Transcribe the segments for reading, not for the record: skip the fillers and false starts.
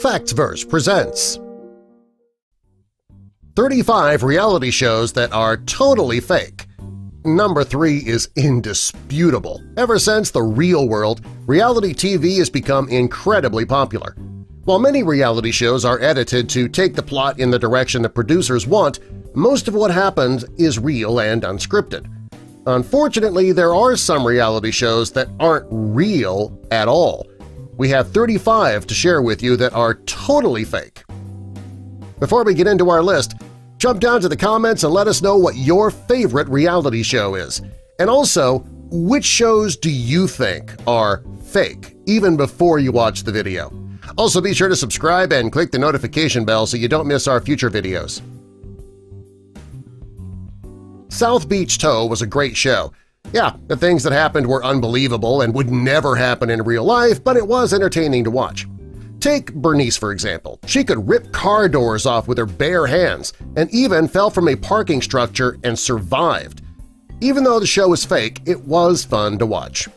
Facts Verse presents 35 reality shows that are totally fake. Number 3 is indisputable. Ever since The Real World, reality TV has become incredibly popular. While many reality shows are edited to take the plot in the direction the producers want, most of what happens is real and unscripted. Unfortunately, there are some reality shows that aren't real at all. We have 35 to share with you that are totally fake. Before we get into our list, jump down to the comments and let us know what your favorite reality show is. And also, which shows do you think are fake, even before you watch the video? Also, be sure to subscribe and click the notification bell so you don't miss our future videos. South Beach Tow was a great show. Yeah, the things that happened were unbelievable and would never happen in real life, but it was entertaining to watch. Take Bernice, for example. She could rip car doors off with her bare hands and even fell from a parking structure and survived. Even though the show was fake, it was fun to watch.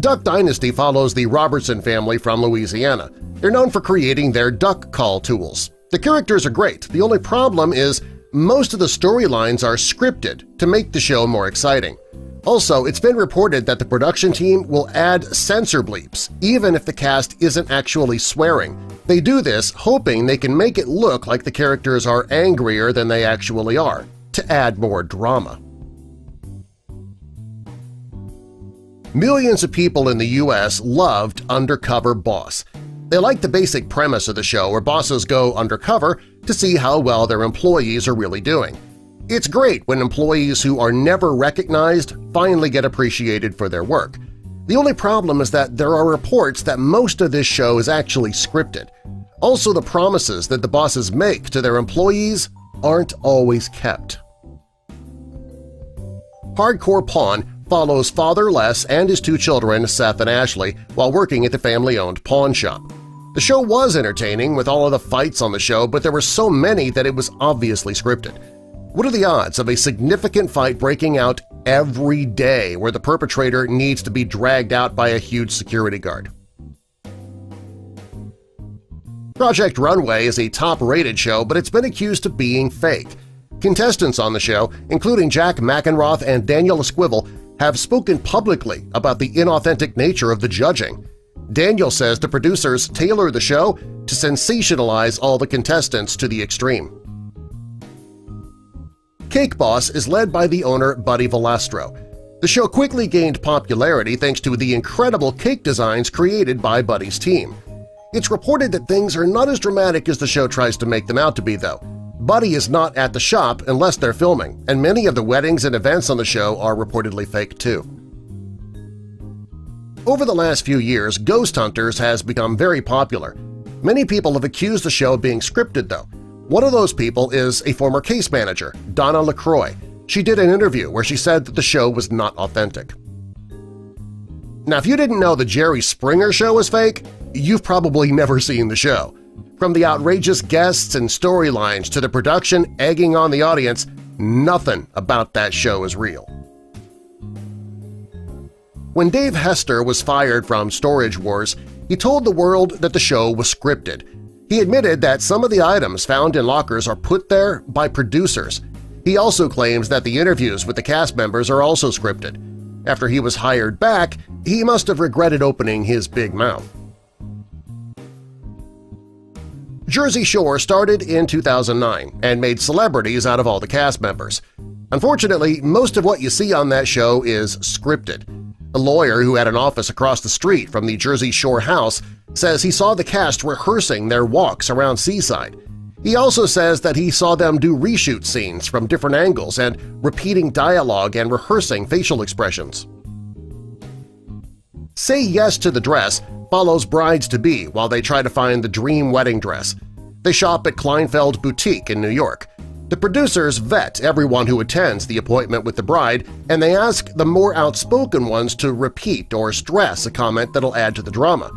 Duck Dynasty follows the Robertson family from Louisiana. They're known for creating their duck call tools. The characters are great. The only problem is most of the storylines are scripted to make the show more exciting. Also, it's been reported that the production team will add censor bleeps, even if the cast isn't actually swearing. They do this hoping they can make it look like the characters are angrier than they actually are, to add more drama. Millions of people in the U.S. loved Undercover Boss. They liked the basic premise of the show where bosses go undercover to see how well their employees are really doing. It's great when employees who are never recognized finally get appreciated for their work. The only problem is that there are reports that most of this show is actually scripted. Also, the promises that the bosses make to their employees aren't always kept. Hardcore Pawn follows Father Les and his 2 children, Seth and Ashley, while working at the family-owned pawn shop. The show was entertaining with all of the fights on the show, but there were so many that it was obviously scripted. What are the odds of a significant fight breaking out every day where the perpetrator needs to be dragged out by a huge security guard? Project Runway is a top-rated show, but it's been accused of being fake. Contestants on the show, including Jack Mackenroth and Daniel Esquivel, have spoken publicly about the inauthentic nature of the judging. Daniel says the producers tailor the show to sensationalize all the contestants to the extreme. Cake Boss is led by the owner Buddy Valastro. The show quickly gained popularity thanks to the incredible cake designs created by Buddy's team. It's reported that things are not as dramatic as the show tries to make them out to be, though. Buddy is not at the shop unless they're filming, and many of the weddings and events on the show are reportedly fake, too. Over the last few years, Ghost Hunters has become very popular. Many people have accused the show of being scripted, though. One of those people is a former case manager, Donna LaCroix. She did an interview where she said that the show was not authentic. Now, if you didn't know the Jerry Springer show was fake, you've probably never seen the show. From the outrageous guests and storylines to the production egging on the audience, nothing about that show is real. When Dave Hester was fired from Storage Wars, he told the world that the show was scripted. He admitted that some of the items found in lockers are put there by producers. He also claims that the interviews with the cast members are also scripted. After he was hired back, he must have regretted opening his big mouth. Jersey Shore started in 2009 and made celebrities out of all the cast members. Unfortunately, most of what you see on that show is scripted. A lawyer who had an office across the street from the Jersey Shore house says he saw the cast rehearsing their walks around Seaside. He also says that he saw them do reshoot scenes from different angles and repeating dialogue and rehearsing facial expressions. Say Yes to the Dress follows brides-to-be while they try to find the dream wedding dress. They shop at Kleinfeld Boutique in New York. The producers vet everyone who attends the appointment with the bride, and they ask the more outspoken ones to repeat or stress a comment that'll add to the drama.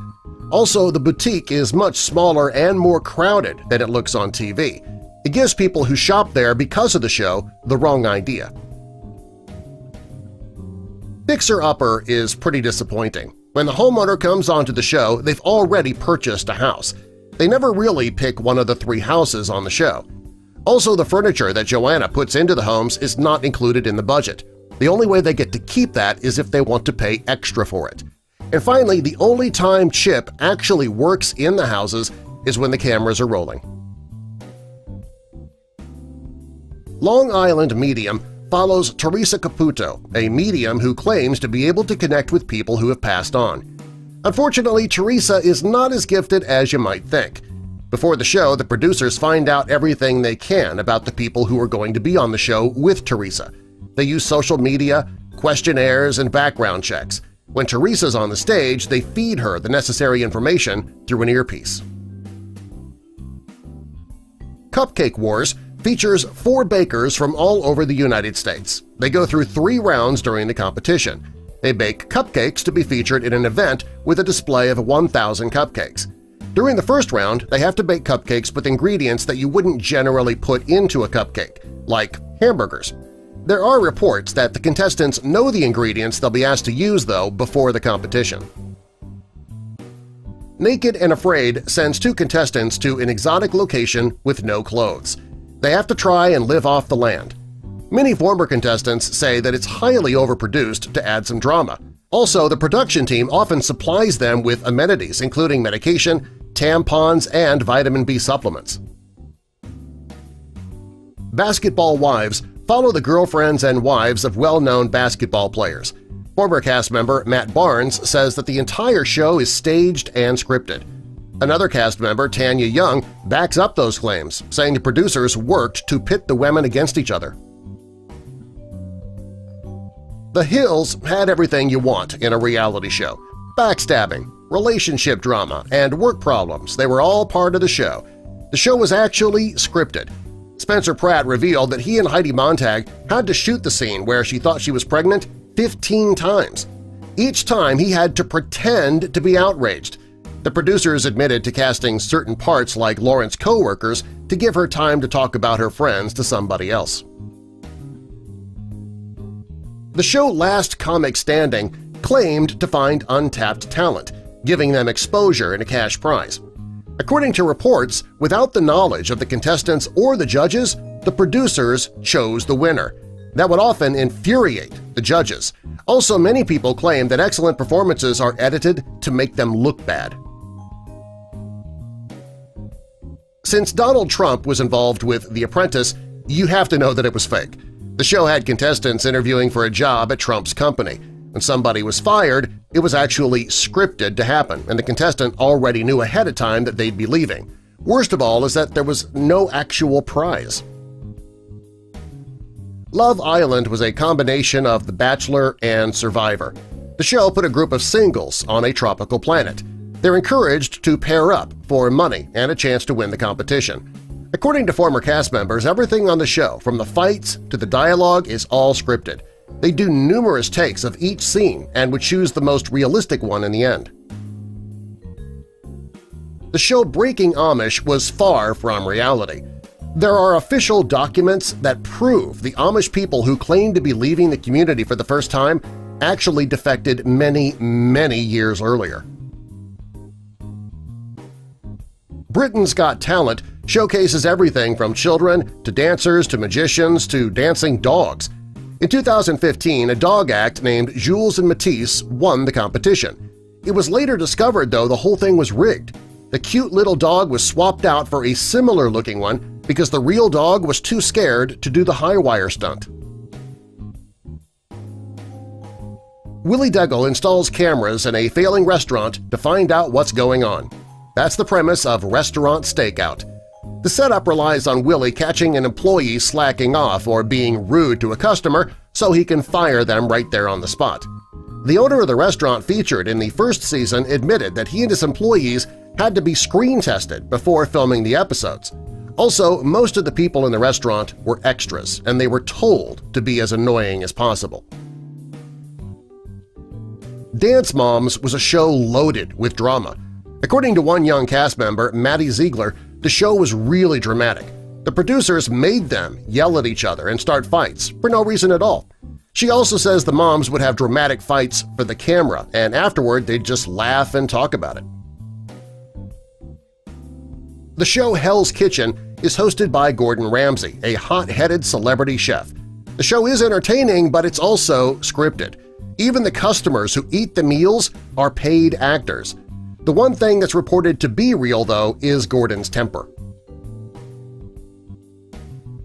Also, the boutique is much smaller and more crowded than it looks on TV. It gives people who shop there because of the show the wrong idea. Fixer Upper is pretty disappointing. When the homeowner comes onto the show, they've already purchased a house. They never really pick one of the three houses on the show. Also, the furniture that Joanna puts into the homes is not included in the budget. The only way they get to keep that is if they want to pay extra for it. And finally, the only time Chip actually works in the houses is when the cameras are rolling. Long Island Medium follows Teresa Caputo, a medium who claims to be able to connect with people who have passed on. Unfortunately, Teresa is not as gifted as you might think. Before the show, the producers find out everything they can about the people who are going to be on the show with Teresa. They use social media, questionnaires, and background checks. When Teresa's on the stage, they feed her the necessary information through an earpiece. Cupcake Wars features 4 bakers from all over the United States. They go through 3 rounds during the competition. They bake cupcakes to be featured in an event with a display of 1,000 cupcakes. During the first round, they have to bake cupcakes with ingredients that you wouldn't generally put into a cupcake, like hamburgers. There are reports that the contestants know the ingredients they'll be asked to use, though, before the competition. Naked and Afraid sends 2 contestants to an exotic location with no clothes. They have to try and live off the land. Many former contestants say that it's highly overproduced to add some drama. Also, the production team often supplies them with amenities, including medication, tampons, and vitamin B supplements. Basketball Wives follow the girlfriends and wives of well-known basketball players. Former cast member Matt Barnes says that the entire show is staged and scripted. Another cast member, Tanya Young, backs up those claims, saying the producers worked to pit the women against each other. The Hills had everything you want in a reality show. Backstabbing, relationship drama, and work problems, they were all part of the show. The show was actually scripted. Spencer Pratt revealed that he and Heidi Montag had to shoot the scene where she thought she was pregnant 15 times. Each time he had to pretend to be outraged. The producers admitted to casting certain parts like Lauren's co-workers to give her time to talk about her friends to somebody else. The show Last Comic Standing claimed to find untapped talent, giving them exposure and a cash prize. According to reports, without the knowledge of the contestants or the judges, the producers chose the winner. That would often infuriate the judges. Also, many people claim that excellent performances are edited to make them look bad. Since Donald Trump was involved with The Apprentice, you have to know that it was fake. The show had contestants interviewing for a job at Trump's company. When somebody was fired, it was actually scripted to happen, and the contestant already knew ahead of time that they'd be leaving. Worst of all is that there was no actual prize. Love Island was a combination of The Bachelor and Survivor. The show put a group of singles on a tropical planet. They're encouraged to pair up for money and a chance to win the competition. According to former cast members, everything on the show, from the fights to the dialogue, is all scripted. They do numerous takes of each scene and would choose the most realistic one in the end. The show Breaking Amish was far from reality. There are official documents that prove the Amish people who claimed to be leaving the community for the first time actually defected many, many years earlier. Britain's Got Talent showcases everything from children to dancers to magicians to dancing dogs. In 2015, a dog act named Jules and Matisse won the competition. It was later discovered, though, the whole thing was rigged. The cute little dog was swapped out for a similar-looking one because the real dog was too scared to do the high-wire stunt. Willie Deggle installs cameras in a failing restaurant to find out what's going on. That's the premise of Restaurant Stakeout. The setup relies on Willie catching an employee slacking off or being rude to a customer so he can fire them right there on the spot. The owner of the restaurant featured in the first season admitted that he and his employees had to be screen tested before filming the episodes. Also, most of the people in the restaurant were extras, and they were told to be as annoying as possible. Dance Moms was a show loaded with drama. According to one young cast member, Maddie Ziegler, the show was really dramatic. The producers made them yell at each other and start fights for no reason at all. She also says the moms would have dramatic fights for the camera, and afterward they'd just laugh and talk about it. The show Hell's Kitchen is hosted by Gordon Ramsay, a hot-headed celebrity chef. The show is entertaining, but it's also scripted. Even the customers who eat the meals are paid actors. The one thing that's reported to be real, though, is Gordon's temper.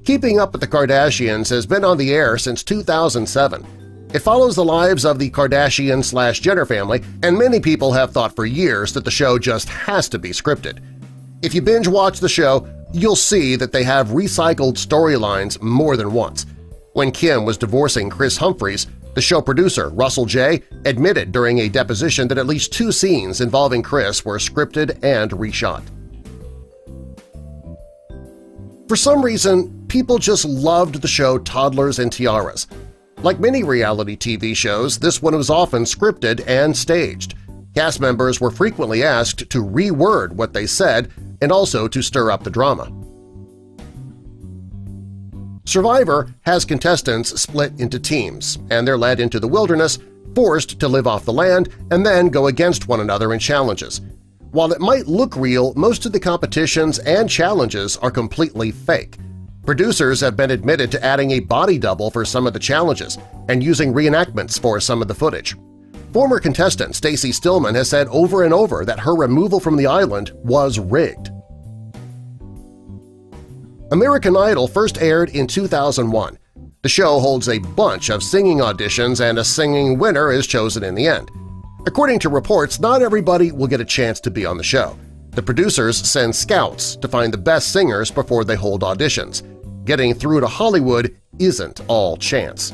Keeping Up with the Kardashians has been on the air since 2007. It follows the lives of the Kardashian/Jenner family, and many people have thought for years that the show just has to be scripted. If you binge-watch the show, you'll see that they have recycled storylines more than once. When Kim was divorcing Chris Humphries, the show producer Russell Jay admitted during a deposition that at least 2 scenes involving Chris were scripted and reshot. For some reason, people just loved the show Toddlers and Tiaras. Like many reality TV shows, this one was often scripted and staged. Cast members were frequently asked to reword what they said and also to stir up the drama. Survivor has contestants split into teams, and they're led into the wilderness, forced to live off the land, and then go against one another in challenges. While it might look real, most of the competitions and challenges are completely fake. Producers have been admitted to adding a body double for some of the challenges and using reenactments for some of the footage. Former contestant Stacey Stillman has said over and over that her removal from the island was rigged. American Idol first aired in 2001. The show holds a bunch of singing auditions, and a singing winner is chosen in the end. According to reports, not everybody will get a chance to be on the show. The producers send scouts to find the best singers before they hold auditions. Getting through to Hollywood isn't all chance.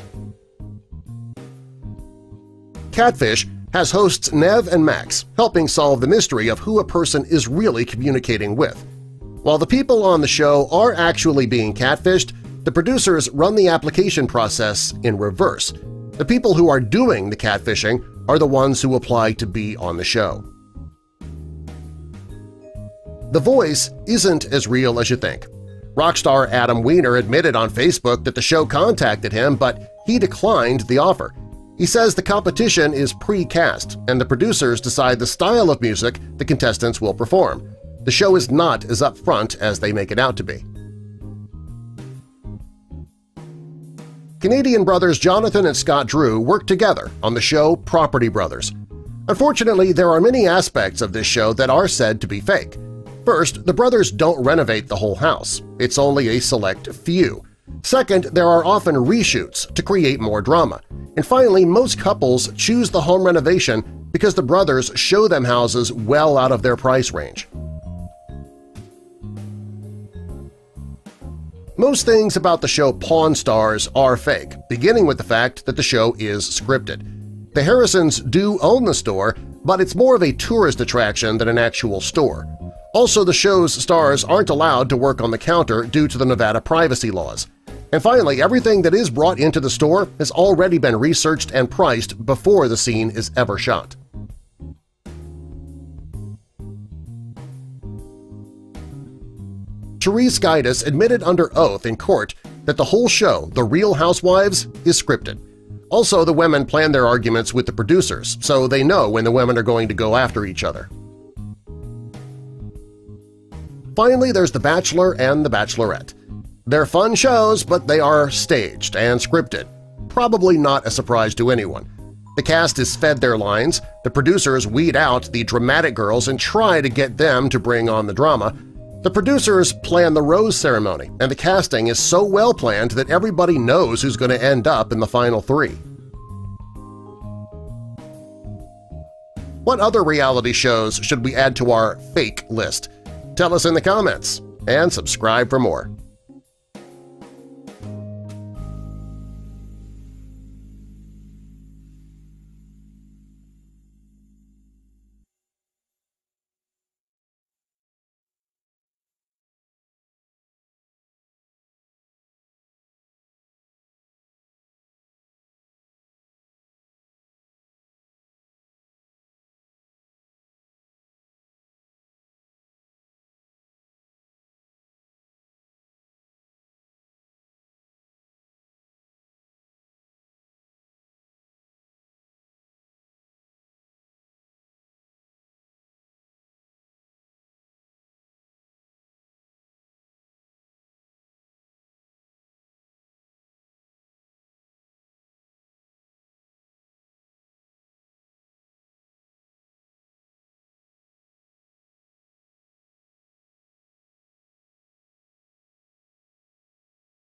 Catfish has hosts Nev and Max helping solve the mystery of who a person is really communicating with. While the people on the show are actually being catfished, the producers run the application process in reverse. The people who are doing the catfishing are the ones who apply to be on the show. The Voice isn't as real as you think. Rock star Adam Weiner admitted on Facebook that the show contacted him, but he declined the offer. He says the competition is pre-cast and the producers decide the style of music the contestants will perform. The show is not as upfront as they make it out to be. Canadian brothers Jonathan and Scott Drew worked together on the show Property Brothers. Unfortunately, there are many aspects of this show that are said to be fake. First, the brothers don't renovate the whole house. It's only a select few. Second, there are often reshoots to create more drama. And finally, most couples choose the home renovation because the brothers show them houses well out of their price range. Most things about the show Pawn Stars are fake, beginning with the fact that the show is scripted. The Harrisons do own the store, but it's more of a tourist attraction than an actual store. Also, the show's stars aren't allowed to work on the counter due to the Nevada privacy laws. And finally, everything that is brought into the store has already been researched and priced before the scene is ever shot. Therese Guidis admitted under oath in court that the whole show, The Real Housewives, is scripted. Also, the women plan their arguments with the producers, so they know when the women are going to go after each other. Finally, there's The Bachelor and The Bachelorette. They're fun shows, but they are staged and scripted. Probably not a surprise to anyone. The cast is fed their lines, the producers weed out the dramatic girls and try to get them to bring on the drama. The producers plan the rose ceremony, and the casting is so well planned that everybody knows who's going to end up in the final 3. What other reality shows should we add to our fake list? Tell us in the comments, and subscribe for more.